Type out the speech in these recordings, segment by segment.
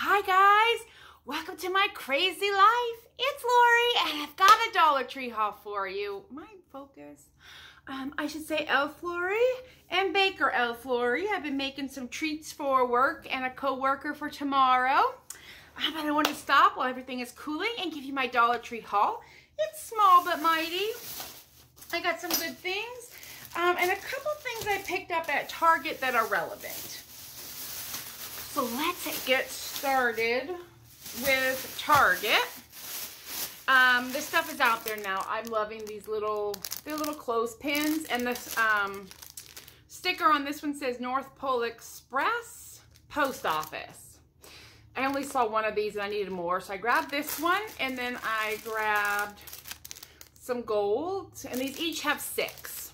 Hi guys, welcome to my crazy life. It's Lori and I've got a Dollar Tree haul for you. Mind focus. I should say Elf Lori and Baker Elf Lori. I've been making some treats for work and a co-worker for tomorrow. But I want to stop while everything is cooling and give you my Dollar Tree haul. It's small but mighty. I got some good things and a couple things I picked up at Target that are relevant. So let's get started with Target. This stuff is out there now. I'm loving these little, they're little clothespins, and this sticker on this one says North Pole Express Post Office. I only saw one of these and I needed more, so I grabbed this one, and then I grabbed some gold, and these each have 6,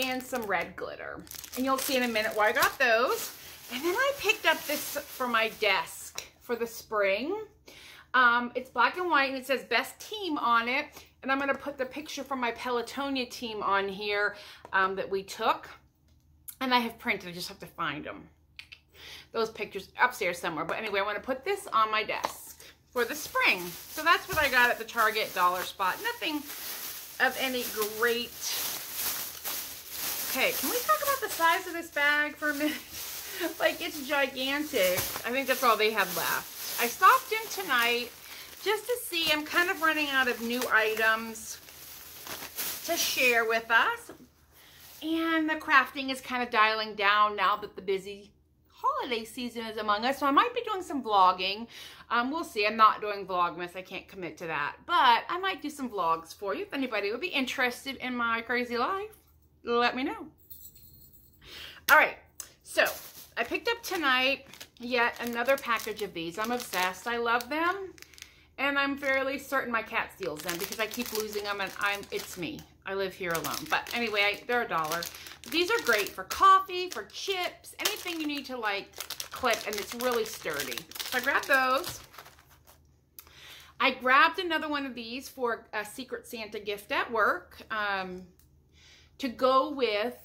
and some red glitter, and you'll see in a minute why I got those. And then I picked up this for my desk for the spring. It's black and white and it says best team on it. And I'm going to put the picture from my Pelotonia team on here that we took. And I have printed. I just have to find them. Those pictures upstairs somewhere. But anyway, I want to put this on my desk for the spring. So that's what I got at the Target dollar spot. Nothing of any great. Okay, can we talk about the size of this bag for a minute? Like, it's gigantic. I think that's all they had left. I stopped in tonight just to see. I'm kind of running out of new items to share with us. And the crafting is kind of dialing down now that the busy holiday season is among us. So I might be doing some vlogging. We'll see. I'm not doing Vlogmas. I can't commit to that. But I might do some vlogs for you. If anybody would be interested in my crazy life, let me know. All right. So, I picked up tonight yet another package of these. I'm obsessed. I love them. And I'm fairly certain my cat steals them because I keep losing them, and it's me. I live here alone. But anyway, they're $1. But these are great for coffee, for chips, anything you need to like clip, and it's really sturdy. So I grabbed those. I grabbed another one of these for a Secret Santa gift at work to go with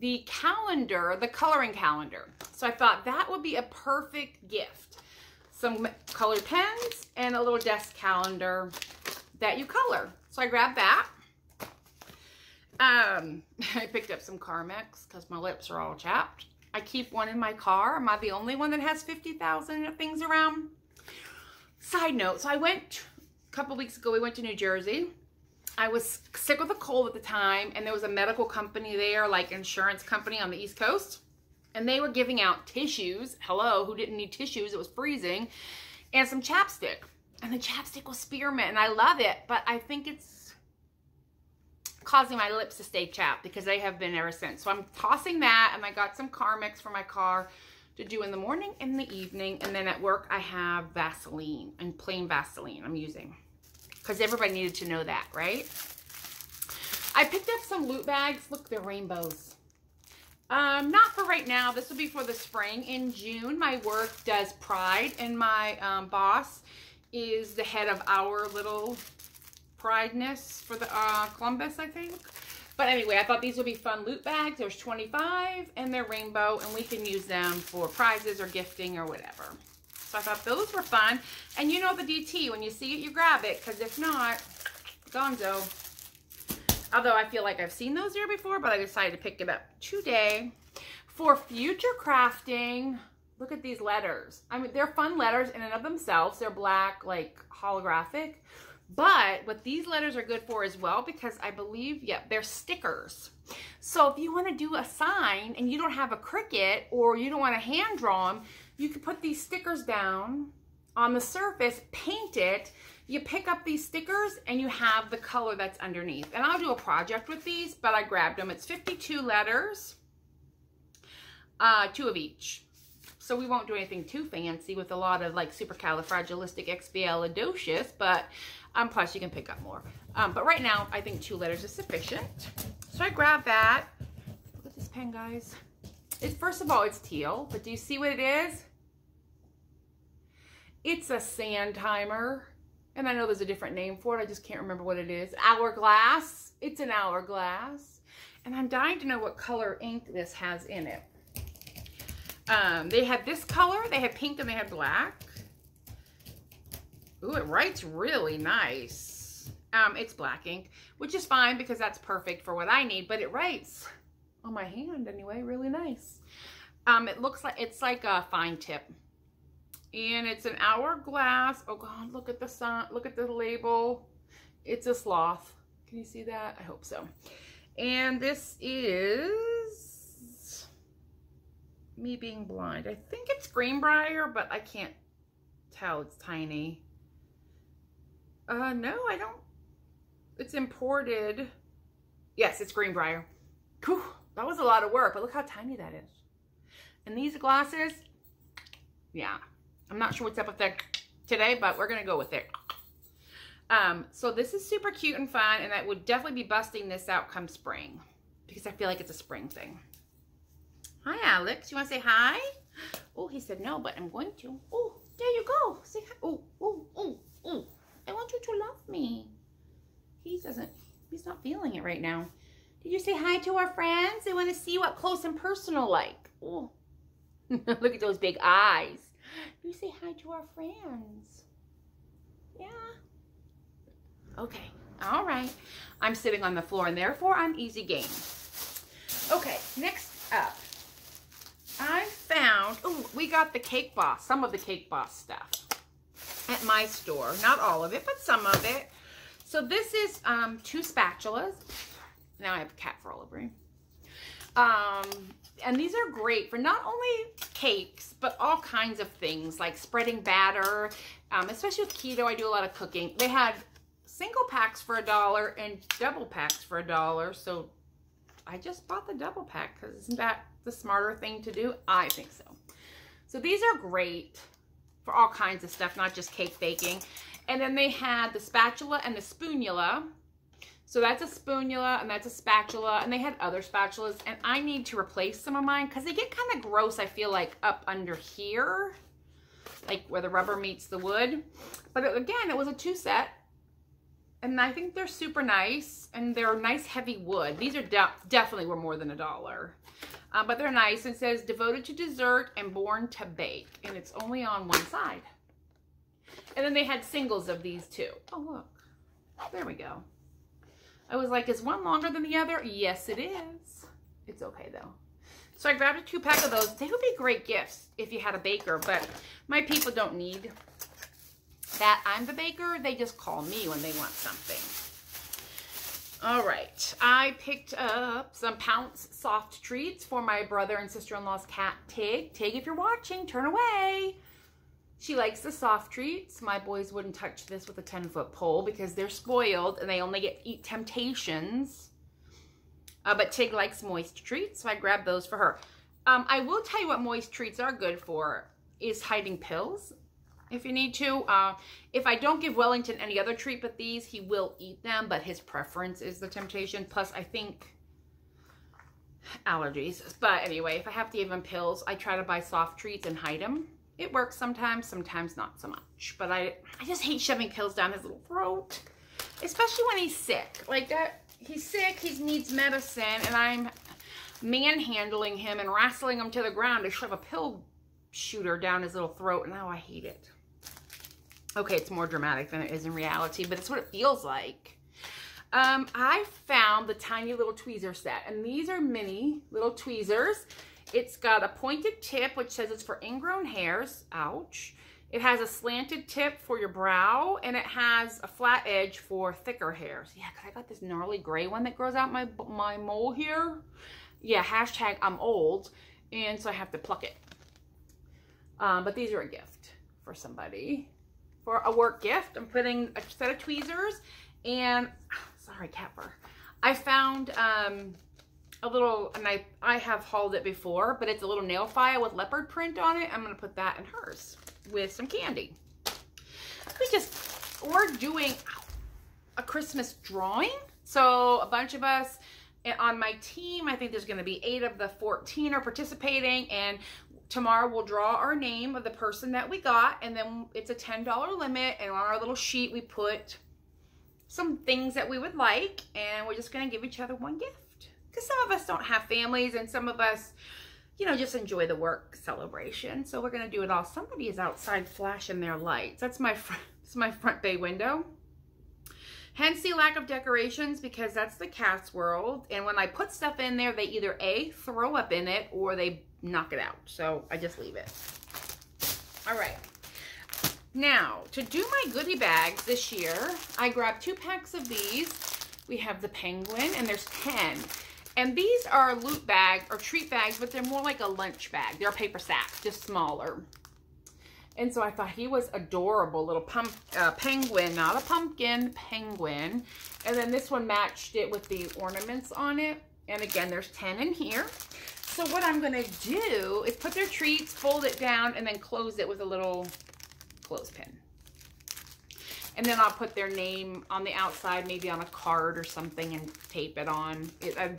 the calendar, the coloring calendar. So I thought that would be a perfect gift. Some colored pens and a little desk calendar that you color. So I grabbed that. I picked up some Carmex because my lips are all chapped. I keep one in my car. Am I the only one that has 50,000 things around? Side note, so I went a couple weeks ago, we went to New Jersey. I was sick with a cold at the time, and there was a medical company there, like insurance company on the East Coast, and they were giving out tissues. Hello, who didn't need tissues? It was freezing, and some chapstick, and the chapstick was spearmint, and I love it, but I think it's causing my lips to stay chapped because they have been ever since. So I'm tossing that, and I got some Carmex for my car to do in the morning and the evening, and then at work I have Vaseline and plain Vaseline I'm using. Because everybody needed to know that, right? I picked up some loot bags. Look, they're rainbows. Not for right now. This will be for the spring. In June, my work does Pride, and my boss is the head of our little Prideness for the Columbus, I think. But anyway, I thought these would be fun loot bags. There's 25, and they're rainbow, and we can use them for prizes or gifting or whatever. So I thought those were fun. And you know the DT, when you see it, you grab it. Because if not, gonzo. Although I feel like I've seen those here before, but I decided to pick it up today. For future crafting, look at these letters. I mean, they're fun letters in and of themselves. They're black, like holographic. But what these letters are good for as well, because I believe, yeah, they're stickers. So if you want to do a sign and you don't have a Cricut or you don't want to hand draw them, you can put these stickers down on the surface, paint it, you pick up these stickers, and you have the color that's underneath. And I'll do a project with these, but I grabbed them. It's 52 letters, 2 of each. So we won't do anything too fancy with a lot of like supercalifragilisticexpialidocious, but plus you can pick up more. But right now, I think 2 letters is sufficient. So I grabbed that. Look at this pen, guys. First of all, it's teal, but do you see what it is? It's a sand timer. And I know there's a different name for it. I just can't remember what it is. Hourglass. It's an hourglass. And I'm dying to know what color ink this has in it. They had this color, they had pink, and they had black. Ooh, it writes really nice. It's black ink, which is fine because that's perfect for what I need, but it writes on my hand anyway, really nice. It looks like, it's like a fine tip. And it's an hourglass. Oh God, look at the sun, look at the label. It's a sloth. Can you see that? I hope so. And this is me being blind. I think it's Greenbrier, but I can't tell. It's tiny. No, I don't. It's imported. Yes, it's Greenbrier. Whew, that was a lot of work, but look how tiny that is. And these glasses, yeah, I'm not sure what's up with that today, but we're gonna go with it. So this is super cute and fun, and I would definitely be busting this out come spring because I feel like it's a spring thing. Hi, Alex. You want to say hi? Oh, he said no, but I'm going to. Oh, there you go. Say hi. Oh, oh, oh, oh. I want you to love me. He doesn't. He's not feeling it right now. Did you say hi to our friends? They want to see what close and personal like. Oh, look at those big eyes. You say hi to our friends. Yeah. Okay, all right. I'm sitting on the floor and therefore I'm easy game. Okay, next up, I found, oh, we got the Cake Boss, some of the Cake Boss stuff at my store. Not all of it, but some of it. So this is two spatulas. Now I have a cat fur all over me. And these are great for not only cakes, but all kinds of things like spreading batter, especially with keto, I do a lot of cooking. They had single packs for $1 and double packs for $1. So I just bought the double pack because isn't that the smarter thing to do? I think so. So these are great for all kinds of stuff, not just cake baking. And then they had the spatula and the spoonula. So that's a spoonula and that's a spatula, and they had other spatulas, and I need to replace some of mine because they get kind of gross, I feel like, up under here, like where the rubber meets the wood. But again, it was a two set. And I think they're super nice, and they're nice heavy wood. These are definitely were more than $1, but they're nice. It says devoted to dessert and born to bake, and it's only on one side. And then they had singles of these too. Oh look, there we go. I was like, is one longer than the other? Yes, it is. It's okay though. So I grabbed a 2-pack of those. They would be great gifts if you had a baker, but my people don't need that. I'm the baker. They just call me when they want something. All right. I picked up some Pounce soft treats for my brother and sister-in-law's cat, Tig. Tig, if you're watching, turn away. She likes the soft treats. My boys wouldn't touch this with a 10-foot pole because they're spoiled and they only get to eat Temptations. But Tig likes moist treats, so I grabbed those for her. I will tell you what moist treats are good for is hiding pills. If you need to, if I don't give Wellington any other treat but these, he will eat them, but his preference is the Temptation. Plus, I think allergies. But anyway, if I have to give him pills, I try to buy soft treats and hide them. It works sometimes, sometimes not so much. But I just hate shoving pills down his little throat, especially when he's sick. Like that, he's sick, he needs medicine, and I'm manhandling him and wrestling him to the ground to shove a pill shooter down his little throat, and now I hate it. Okay, it's more dramatic than it is in reality, but it's what it feels like. I found the tiny little tweezer set, and these are mini little tweezers. It's got a pointed tip, which says it's for ingrown hairs. Ouch. It has a slanted tip for your brow, and it has a flat edge for thicker hairs. Yeah, because I got this gnarly gray one that grows out my mole here. Yeah, hashtag I'm old, and so I have to pluck it. But these are a gift for somebody. For a work gift, I'm putting a set of tweezers and, sorry, cat fur. I found a little, and I have hauled it before, but it's a little nail file with leopard print on it. I'm going to put that in hers with some candy. We're doing a Christmas drawing. So a bunch of us on my team, I think there's going to be 8 of the 14 are participating, and tomorrow we'll draw our name of the person that we got, and then it's a $10 limit, and on our little sheet we put some things that we would like, and we're just gonna give each other one gift. Because some of us don't have families, and some of us, you know, just enjoy the work celebration. So we're gonna do it all. Somebody is outside flashing their lights. That's my friend, This is my front bay window. Hence the lack of decorations, because that's the cat's world. And when I put stuff in there, they either A, throw up in it, or they knock it out. So I just leave it. All right. Now, to do my goodie bags this year, I grabbed 2 packs of these. We have the penguin, and there's 10. And these are loot bags or treat bags, but they're more like a lunch bag. They're a paper sack, just smaller. And so I thought he was adorable, little penguin, not a pumpkin, penguin. And then this one matched it with the ornaments on it. And again, there's 10 in here. So what I'm gonna do is put their treats, fold it down, and then close it with a little clothespin. And then I'll put their name on the outside, maybe on a card or something, and tape it on.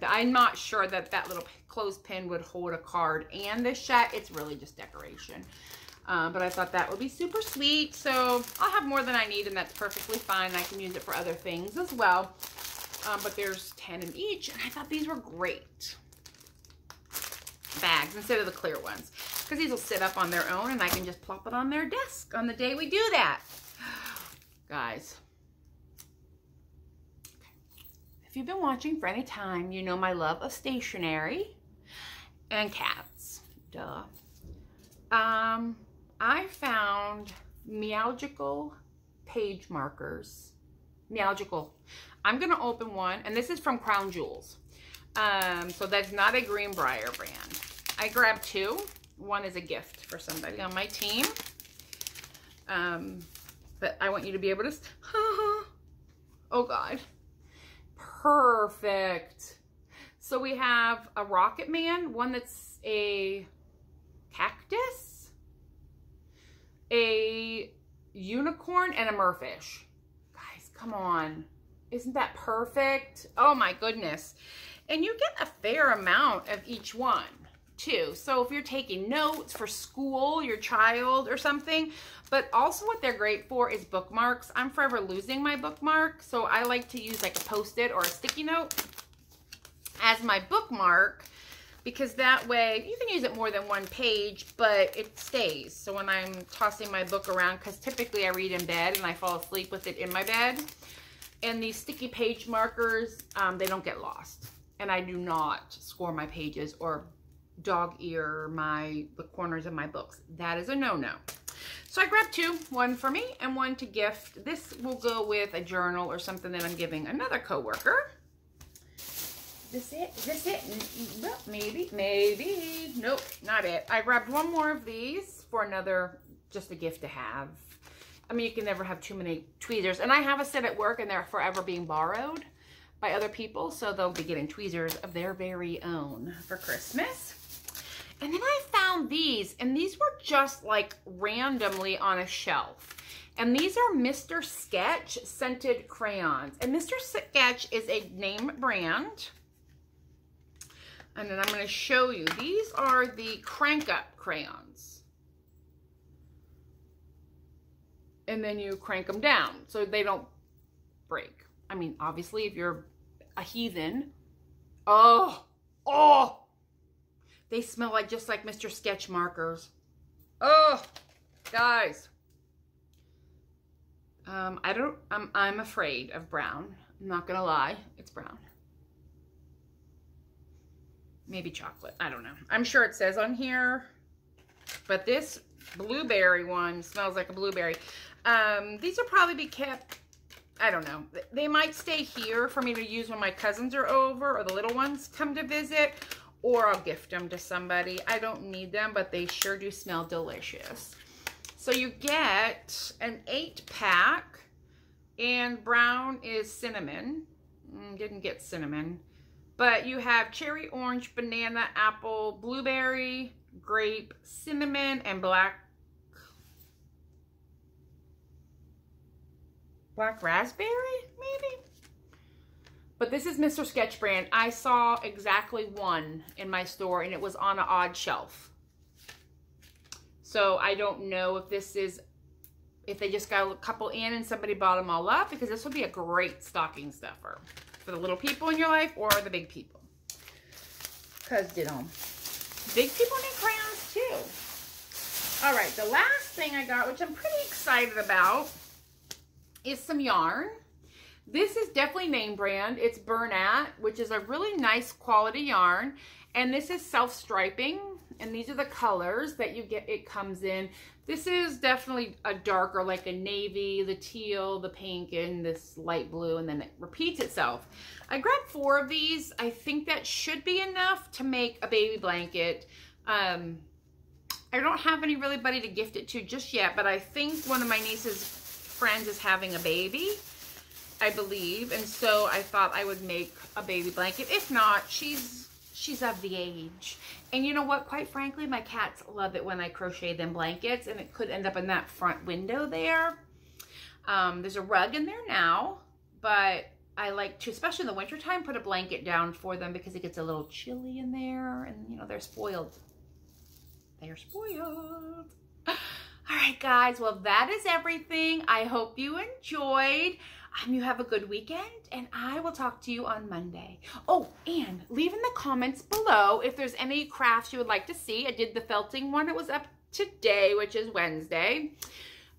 I'm not sure that that little clothespin would hold a card and the shot. It's really just decoration. But I thought that would be super sweet. So I'll have more than I need, and that's perfectly fine. I can use it for other things as well. But there's 10 in each, and I thought these were great bags instead of the clear ones, because these will sit up on their own, and I can just plop it on their desk on the day we do that. Guys, okay. If you've been watching for any time, you know my love of stationery and cats. Duh. I found Meowgical page markers. Meowgical. I'm going to open one, and this is from Crown Jewels. So that's not a Greenbrier brand. I grabbed 2. One is a gift for somebody on my team. But I want you to be able to... Oh, God. Perfect. So we have a Rocket Man, one that's a cactus, a unicorn, and a merfish. Guys, come on. Isn't that perfect? Oh my goodness. And you get a fair amount of each one too. So if you're taking notes for school, your child or something, but also what they're great for is bookmarks. I'm forever losing my bookmark. So I like to use like a Post-it or a sticky note as my bookmark, because that way you can use it more than one page, but it stays. So when I'm tossing my book around, because typically I read in bed and I fall asleep with it in my bed, and these sticky page markers, they don't get lost, and I do not score my pages or dog ear the corners of my books. That is a no-no. So I grabbed 2, one for me and one to gift. This will go with a journal or something that I'm giving another coworker. This it, well, maybe, nope, not it. I grabbed one more of these for another, just a gift to have. I mean, you can never have too many tweezers, and I have a set at work, and they're forever being borrowed by other people, so they'll be getting tweezers of their very own for Christmas. And then I found these, and these were just like randomly on a shelf. And these are Mr. Sketch scented crayons, and Mr. Sketch is a name brand. And then I'm going to show you. These are the crank up crayons. And then you crank them down so they don't break. I mean, obviously, if you're a heathen, oh, they smell like just like Mr. Sketch markers. Oh, guys. I'm afraid of brown. I'm not going to lie. It's brown. Maybe chocolate, I don't know. I'm sure it says on here, but this blueberry one smells like a blueberry. These will probably be kept, I don't know. They might stay here for me to use when my cousins are over or the little ones come to visit, or I'll gift them to somebody. I don't need them, but they sure do smell delicious. So you get an 8-pack, and brown is cinnamon. Didn't get cinnamon. But you have cherry, orange, banana, apple, blueberry, grape, cinnamon, and black raspberry, maybe? But this is Mr. Sketch brand. I saw exactly one in my store, and it was on an odd shelf. So I don't know if this is, if they just got a couple in and somebody bought them all up, because this would be a great stocking stuffer. The little people in your life or the big people, because you know, big people need crayons too. All right, the last thing I got, which I'm pretty excited about, is some yarn. This is definitely name brand. It's Bernat, which is a really nice quality yarn. And this is self-striping. And these are the colors that you get, it comes in. This is definitely a darker, like a navy, the teal, the pink, and this light blue, and then it repeats itself. I grabbed 4 of these. I think that should be enough to make a baby blanket. I don't have anybody to gift it to just yet, but I think one of my niece's friends is having a baby, I believe. And so I thought I would make a baby blanket. If not, she's of the age. And you know what? Quite frankly, my cats love it when I crochet them blankets, and it could end up in that front window there. There's a rug in there now, but I like to, especially in the wintertime, put a blanket down for them because it gets a little chilly in there, and you know, they're spoiled. They are spoiled. All right, guys. Well, that is everything. I hope you enjoyed. You have a good weekend, and I will talk to you on Monday. Oh, and leave in the comments below if there's any crafts you would like to see. I did the felting one that was up today, which is Wednesday.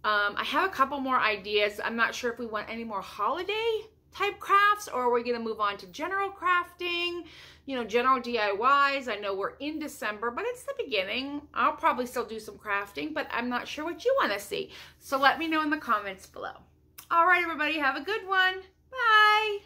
I have a couple more ideas. I'm not sure if we want any more holiday type crafts, or we're going to move on to general crafting, you know, general DIYs. I know we're in December, but it's the beginning. I'll probably still do some crafting, but I'm not sure what you want to see. So let me know in the comments below. All right, everybody, have a good one. Bye.